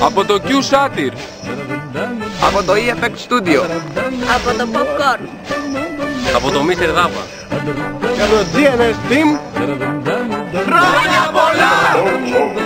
Από το Q Satire, από το EES Studio, από το Popcorn, από το Mr. Dava και από το GNS Team. Χρόνια πολλά!